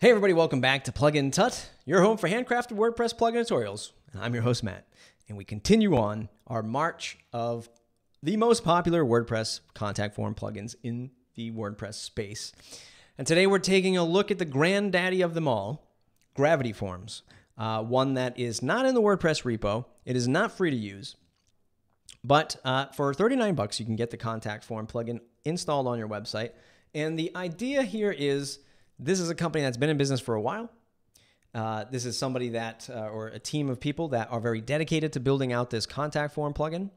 Hey everybody, welcome back to Plugin Tut, your home for handcrafted WordPress plugin tutorials. And I'm your host, Matt, and we continue on our march of the most popular WordPress contact form plugins in the WordPress space. And today we're taking a look at the granddaddy of them all, Gravity Forms, one that is not in the WordPress repo. It is not free to use, but for 39 bucks, you can get the contact form plugin installed on your website. And the idea here is this is a company that's been in business for a while. This is somebody that, or a team of people that are very dedicated to building out this contact form plugin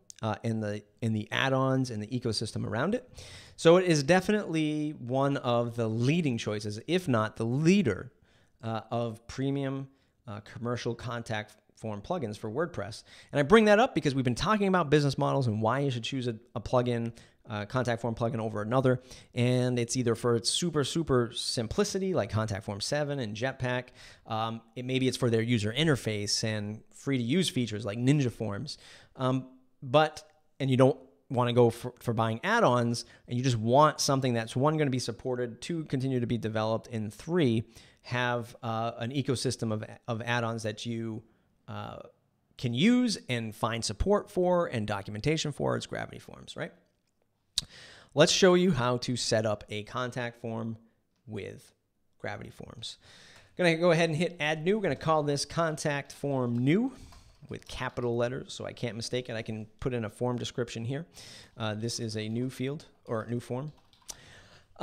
and the add-ons and the ecosystem around it. So it is definitely one of the leading choices, if not the leader of premium commercial contact form plugins for WordPress. And I bring that up because we've been talking about business models and why you should choose a plugin, contact form plugin over another. And it's either for its super, super simplicity, like Contact Form 7 and Jetpack. Maybe it's for their user interface and free to use features like Ninja Forms. And you don't want to go for buying add-ons, and you just want something that's one, going to be supported, two, continue to be developed, and three, have an ecosystem of add-ons that you can use and find support for and documentation for. It's Gravity Forms, right? Let's show you how to set up a contact form with Gravity Forms. I'm going to go ahead and hit add new. We're going to call this contact form new with capital letters so I can't mistake it. I can put in a form description here. This is a new field or a new form.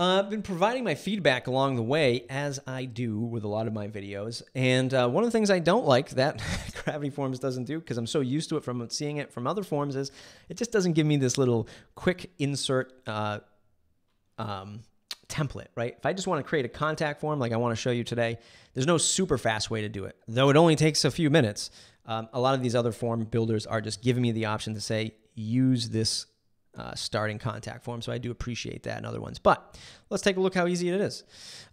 I've been providing my feedback along the way, as I do with a lot of my videos. And one of the things I don't like that Gravity Forms doesn't do, because I'm so used to it from seeing it from other forms, is it just doesn't give me this little quick insert template, right? If I just want to create a contact form like I want to show you today, there's no super fast way to do it, though it only takes a few minutes. A lot of these other form builders are just giving me the option to say, use this starting contact form. So I do appreciate that and other ones, but let's take a look how easy it is.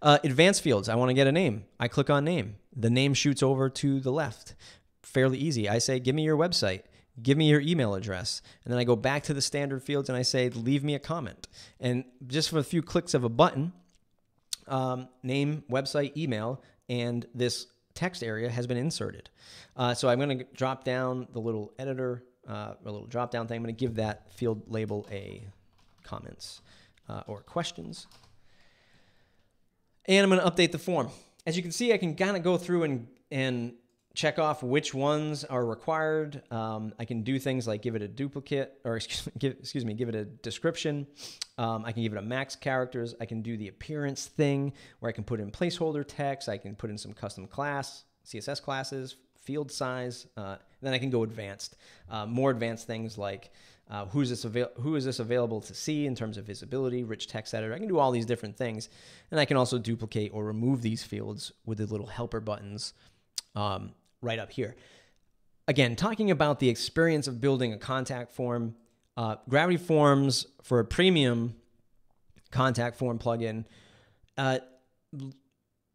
Advanced fields. I want to get a name. I click on name. The name shoots over to the left. Fairly easy. I say, give me your website. Give me your email address. And then I go back to the standard fields and I say, leave me a comment. And just for a few clicks of a button, name, website, email, and this text area has been inserted. So I'm going to drop down the little editor, a little drop down thing. I'm going to give that field label a comments or questions. And I'm going to update the form. As you can see, I can kind of go through and check off which ones are required. I can do things like give it a duplicate, or give it a description. I can give it a max characters. I can do the appearance thing where I can put in placeholder text. I can put in some custom class, CSS classes, field size, then I can go advanced, more advanced things like who is this available to see in terms of visibility, rich text editor. I can do all these different things, and I can also duplicate or remove these fields with the little helper buttons right up here. Again, talking about the experience of building a contact form, Gravity Forms for a premium contact form plugin,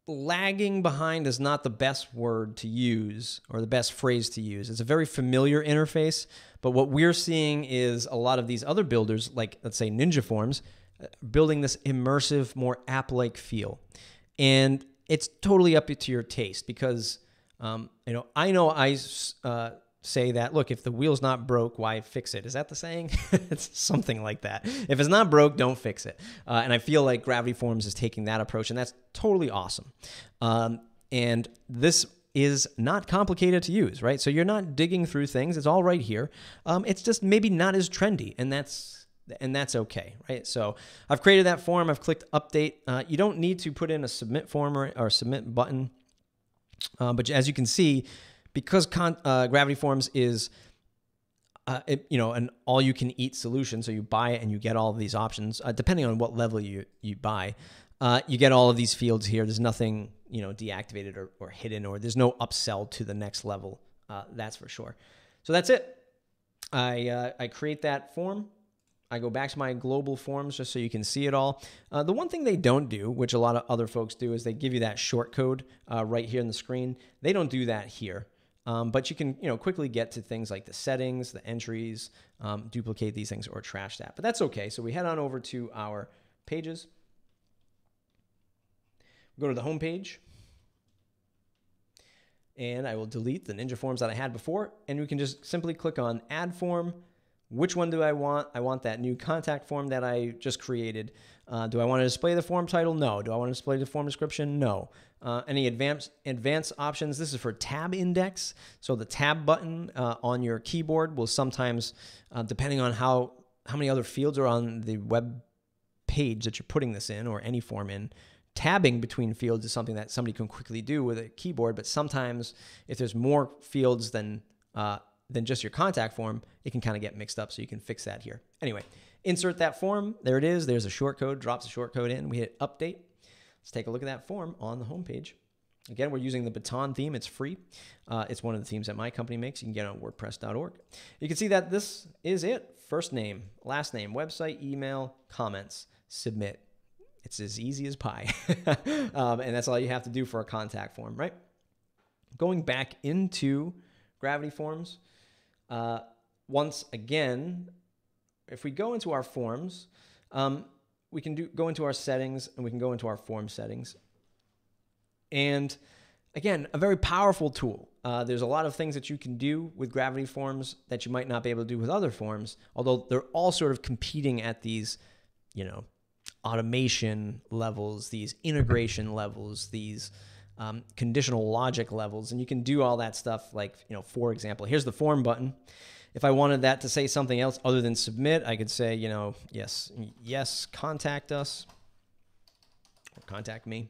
lagging behind is not the best word to use or the best phrase to use. It's a very familiar interface, but what we're seeing is a lot of these other builders, like let's say Ninja Forms, building this immersive, more app-like feel. And it's totally up to your taste because, you know, I say that, look, if the wheel's not broke, why fix it? Is that the saying? It's something like that. If it's not broke, don't fix it. And I feel like Gravity Forms is taking that approach, and that's totally awesome. And this is not complicated to use, right? So you're not digging through things. It's all right here. It's just maybe not as trendy, and that's okay, right? So I've created that form. I've clicked update. You don't need to put in a submit form or submit button, but as you can see, because Gravity Forms is, you know, an all-you-can-eat solution, so you buy it and you get all of these options. Depending on what level you buy, you get all of these fields here. There's nothing, you know, deactivated or hidden, or there's no upsell to the next level. That's for sure. So that's it. I create that form. I go back to my global forms just so you can see it all. The one thing they don't do, which a lot of other folks do, is they give you that short code right here in the screen. They don't do that here. But you can, you know, quickly get to things like the settings, the entries, duplicate these things or trash that, but that's okay. So we head on over to our pages. We go to the home page. and I will delete the Ninja Forms that I had before, and we can just simply click on Add Form. Which one do I want? I want that new contact form that I just created. Do I want to display the form title? No. Do I want to display the form description? No. Any advanced options? This is for tab index. So the tab button on your keyboard will sometimes, depending on how many other fields are on the web page that you're putting this in or any form in, tabbing between fields is something that somebody can quickly do with a keyboard, but sometimes if there's more fields than just your contact form, it can kind of get mixed up, so you can fix that here. Anyway, insert that form. There it is. There's a shortcode, drops a shortcode in. We hit update. Let's take a look at that form on the homepage. Again, we're using the Baton theme. It's free. It's one of the themes that my company makes. You can get it on wordpress.org. You can see that this is it. First name, last name, website, email, comments, submit. It's as easy as pie. And that's all you have to do for a contact form, right? Going back into Gravity Forms, once again, if we go into our forms, we can go into our settings, and we can go into our form settings. And again, a very powerful tool. There's a lot of things that you can do with Gravity Forms that you might not be able to do with other forms, although they're all sort of competing at these, you know, automation levels, these integration levels, these conditional logic levels, and you can do all that stuff. Like, you know, for example, here's the form button. If I wanted that to say something else other than submit, I could say, you know, yes, contact us, or contact me.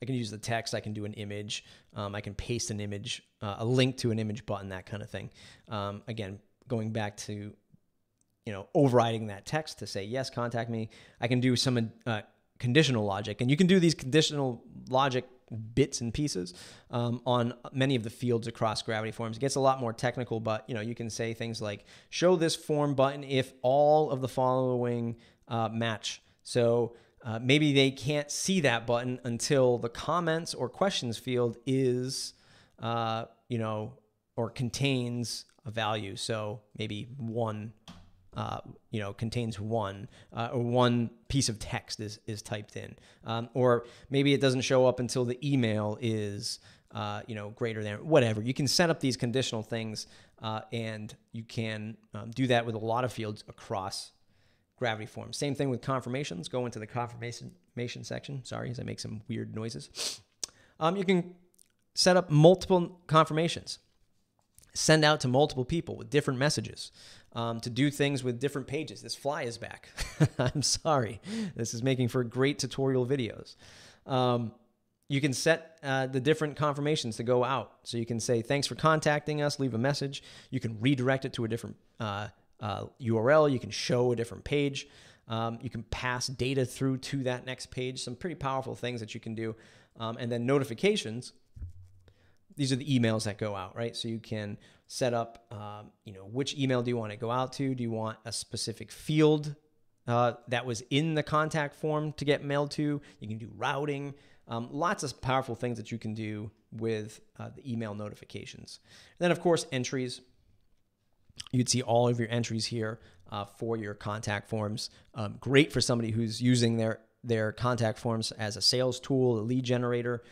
I can use the text. I can do an image. I can paste an image, a link to an image button, that kind of thing. Again, going back to, you know, overriding that text to say, yes, contact me. I can do some conditional logic, and you can do these conditional logic bits and pieces on many of the fields across Gravity Forms. It gets a lot more technical, but, you know, you can say things like, show this form button if all of the following match. So maybe they can't see that button until the comments or questions field is, you know, or contains a value. So maybe one, you know, contains one, or one piece of text is typed in, or maybe it doesn't show up until the email is, you know, greater than whatever. You can set up these conditional things, and you can do that with a lot of fields across Gravity Forms. Same thing with confirmations. Go into the confirmation section. Sorry, as I make some weird noises. You can set up multiple confirmations. Send out to multiple people with different messages, to do things with different pages. This fly is back. I'm sorry. This is making for great tutorial videos. You can set the different confirmations to go out. So you can say, thanks for contacting us, leave a message. You can redirect it to a different URL. You can show a different page. You can pass data through to that next page. Some pretty powerful things that you can do. And then notifications. These are the emails that go out, right? So you can set up, you know, which email do you want to go out to? Do you want a specific field that was in the contact form to get mailed to? You can do routing. Lots of powerful things that you can do with the email notifications. And then, of course, entries. You'd see all of your entries here for your contact forms. Great for somebody who's using their contact forms as a sales tool, a lead generator,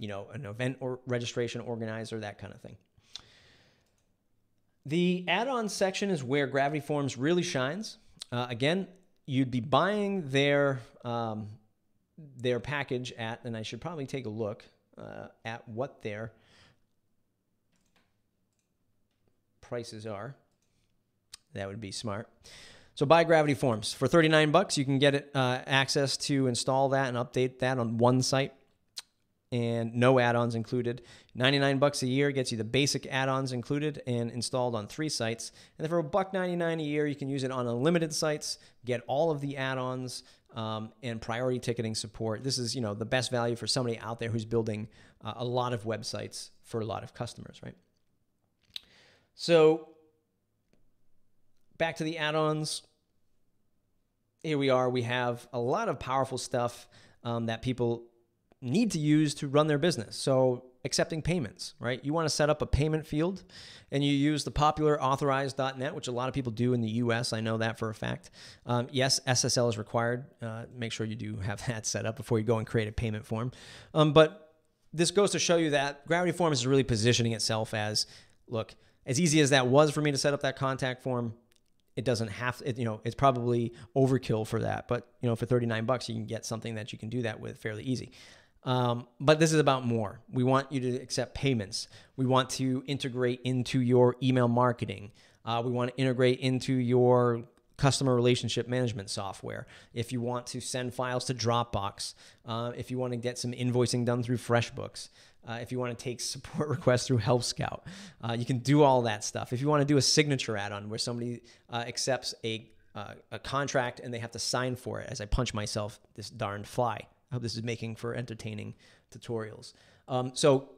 you know, an event or registration organizer, that kind of thing. The add-on section is where Gravity Forms really shines. Again, you'd be buying their package at, and I should probably take a look at what their prices are. That would be smart. So buy Gravity Forms. For $39, you can get it, access to install that and update that on one site. And no add-ons included. $99 a year gets you the basic add-ons included and installed on 3 sites. And then for $1.99 a year, you can use it on unlimited sites, get all of the add-ons and priority ticketing support. This is, you know, the best value for somebody out there who's building a lot of websites for a lot of customers, right? So back to the add-ons. Here we are. We have a lot of powerful stuff that people need to use to run their business. So accepting payments, right? You want to set up a payment field, and you use the popular authorize.net, which a lot of people do in the US. I know that for a fact. Yes, SSL is required. Make sure you do have that set up before you go and create a payment form. But this goes to show you that Gravity Forms is really positioning itself as, look, as easy as that was for me to set up that contact form, it doesn't have to, you know, it's probably overkill for that. But, you know, for $39, you can get something that you can do that with fairly easy. But this is about more. We want you to accept payments. We want to integrate into your email marketing. We want to integrate into your customer relationship management software. If you want to send files to Dropbox, if you want to get some invoicing done through FreshBooks, if you want to take support requests through Help Scout, you can do all that stuff. If you want to do a signature add-on where somebody accepts a contract and they have to sign for it, as I punch myself, this darn fly. I hope this is making for entertaining tutorials. So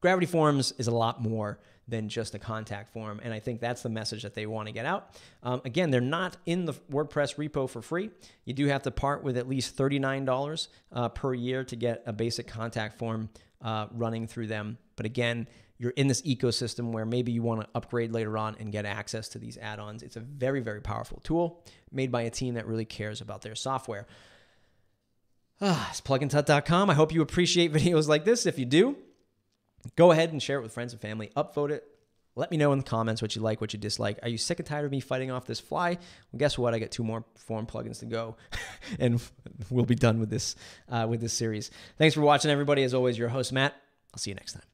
Gravity Forms is a lot more than just a contact form, and I think that's the message that they want to get out. Again, they're not in the WordPress repo for free. You do have to part with at least $39 per year to get a basic contact form running through them. But again, you're in this ecosystem where maybe you want to upgrade later on and get access to these add-ons. It's a very, very powerful tool made by a team that really cares about their software. It's plugintut.com. I hope you appreciate videos like this. If you do, go ahead and share it with friends and family. Upvote it. Let me know in the comments what you like, what you dislike. Are you sick and tired of me fighting off this fly? Well, guess what? I got 2 more form plugins to go, and we'll be done with this series. Thanks for watching, everybody. As always, your host, Matt. I'll see you next time.